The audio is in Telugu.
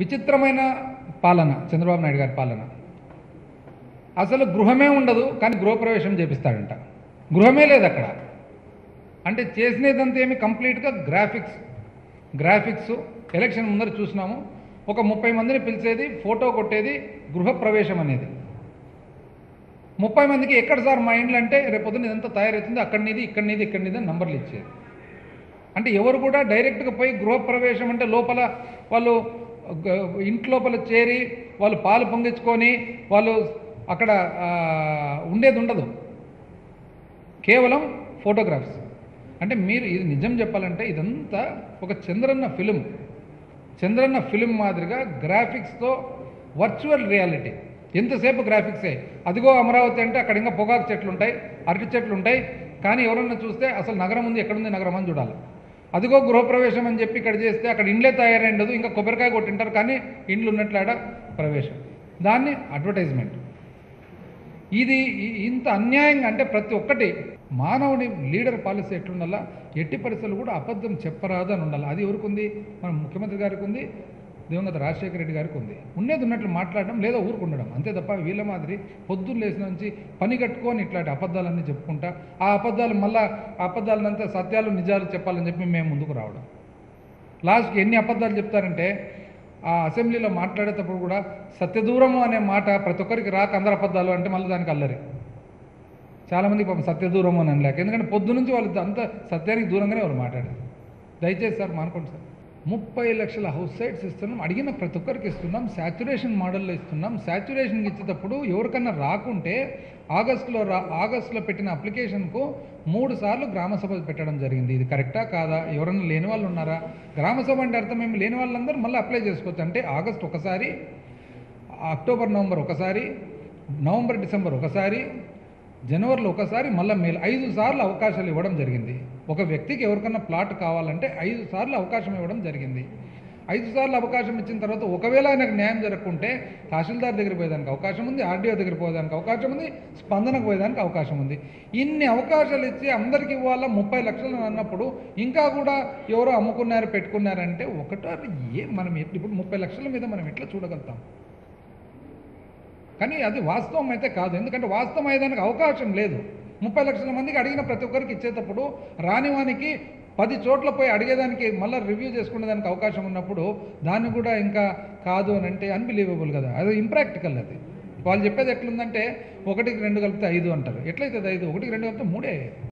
విచిత్రమైన పాలన చంద్రబాబు నాయుడు గారి పాలన. అసలు గృహమే ఉండదు కానీ గృహప్రవేశం చేపిస్తాడంట. గృహమే లేదు అక్కడ. అంటే చేసినదంతా ఏమి కంప్లీట్గా గ్రాఫిక్స్ ఎలక్షన్ ముందర చూసినాము. ఒక 30 మందిని పిలిచేది, ఫోటో కొట్టేది, గృహప్రవేశం అనేది. 30 మందికి ఎక్కడ సార్ మా ఇండ్లు అంటే రేపొద్దున ఇదంతా తయారవుతుంది, అక్కడినిది అని నంబర్లు ఇచ్చేది. అంటే ఎవరు కూడా డైరెక్ట్గా పోయి గృహప్రవేశం అంటే లోపల వాళ్ళు ఇంట్లోపల చేరి వాళ్ళు పాలు పొంగించుకొని వాళ్ళు అక్కడ ఉండేది ఉండదు, కేవలం ఫోటోగ్రాఫ్స్. అంటే మీరు ఇది నిజం చెప్పాలంటే ఇదంతా ఒక చంద్రన్న ఫిలిం మాదిరిగా గ్రాఫిక్స్తో వర్చువల్ రియాలిటీ. ఎంతసేపు గ్రాఫిక్సే. అదిగో అమరావతి అంటే అక్కడ ఇంకా పొగాకు చెట్లు ఉంటాయి, అరటి చెట్లు ఉంటాయి, కానీ ఎవరన్నా చూస్తే అసలు నగరం ఉంది, ఎక్కడుంది నగరం అని చూడాలి. అదిగో గృహప్రవేశం అని చెప్పి ఇక్కడ చేస్తే అక్కడ ఇండ్లే తయారై ఉండదు, ఇంకా కొబ్బరికాయ కొట్టింటారు కానీ ఇండ్లు ఉన్నట్లాడ ప్రవేశం. దాన్ని అడ్వర్టైజ్మెంట్. ఇది ఇంత అన్యాయంగా అంటే ప్రతి ఒక్కటి మానవుని లీడర్ పాలసీ ఎట్లుండాలా, ఎట్టి పరిస్థితులు కూడా అబద్ధం చెప్పరాదు అని ఉండాలి. అది ఎవరికి ఉంది? మన ముఖ్యమంత్రి గారికి ఉంది, దివంగత రాజశేఖర రెడ్డి గారికి ఉంది. ఉండేది ఉన్నట్లు మాట్లాడడం లేదా ఊరుకుండడం అంతే తప్ప వీళ్ళ మాదిరి పొద్దున్న లేచిన నుంచి పని కట్టుకొని ఇట్లాంటి అబద్ధాలన్నీ చెప్పుకుంటా ఆ అబద్ధాలు మళ్ళీ అబద్ధాలనంతా సత్యాలు నిజాలు చెప్పాలని చెప్పి మేము ముందుకు రావడం. లాస్ట్కి ఎన్ని అబద్ధాలు చెప్తారంటే ఆ అసెంబ్లీలో మాట్లాడేటప్పుడు కూడా సత్యదూరము అనే మాట ప్రతి ఒక్కరికి రాక అందరు అబద్ధాలు అంటే మళ్ళీ దానికి అల్లరి. చాలామందికి పాపం సత్యదూరము అని అనలేక, ఎందుకంటే పొద్దునుంచి వాళ్ళు అంతా సత్యానికి దూరంగానే వాళ్ళు మాట్లాడారు. దయచేసి సార్ మానుకోండి సార్. 30 లక్షల హౌస్ సైట్స్ ఇస్తున్నాం, అడిగిన ప్రతి ఒక్కరికి ఇస్తున్నాం, శాచ్యురేషన్ మోడల్లో ఇస్తున్నాం. శాచ్యురేషన్కి ఇచ్చేటప్పుడు ఎవరికన్నా రాకుంటే ఆగస్టులో పెట్టిన అప్లికేషన్కు 3 సార్లు గ్రామసభ పెట్టడం జరిగింది. ఇది కరెక్టా కాదా? ఎవరన్నా లేని వాళ్ళు ఉన్నారా? గ్రామసభ అంటే అర్థం ఏమి? లేని వాళ్ళందరూ మళ్ళీ అప్లై చేసుకోవచ్చు. అంటే ఆగస్టు ఒకసారి, అక్టోబర్ నవంబర్ ఒకసారి, నవంబర్ డిసెంబర్ ఒకసారి, జనవరిలో ఒకసారి, మళ్ళీ మేలు 5 సార్లు అవకాశాలు ఇవ్వడం జరిగింది. ఒక వ్యక్తికి ఎవరికన్నా ప్లాట్ కావాలంటే 5 సార్లు అవకాశం ఇవ్వడం జరిగింది. 5 సార్లు అవకాశం ఇచ్చిన తర్వాత ఒకవేళ ఆయనకు న్యాయం జరగకుంటే తహసీల్దార్ దగ్గర పోయేదానికి అవకాశం ఉంది, ఆర్డీఓ దగ్గర పోయేదానికి అవకాశం ఉంది, స్పందనకు పోయేదానికి అవకాశం ఉంది. ఇన్ని అవకాశాలు ఇచ్చి అందరికీ ఇవ్వాలా 30 లక్షలు అన్నప్పుడు ఇంకా కూడా ఎవరో అమ్ముకున్నారు పెట్టుకున్నారంటే ఒకటారు ఏ మనం ఇప్పుడు 30 లక్షల మీద మనం ఎట్లా చూడగలుగుతాం? కానీ అది వాస్తవం అయితే కాదు. ఎందుకంటే వాస్తవం అయ్యేదానికి అవకాశం లేదు. 30 లక్షల మందికి అడిగిన ప్రతి ఒక్కరికి ఇచ్చేటప్పుడు రానివానికి 10 చోట్ల పోయి అడిగేదానికి మళ్ళీ రివ్యూ చేసుకునేదానికి అవకాశం ఉన్నప్పుడు దాన్ని కూడా ఇంకా కాదు అని అంటే అన్బిలీవబుల్ కదా, అది ఇంప్రాక్టికల్. అది వాళ్ళు చెప్పేది ఎట్లుందంటే 1కి 2 కలిపితే 5 అంటారు. ఎట్లయితే 5 1కి 2 కలిపితే 3.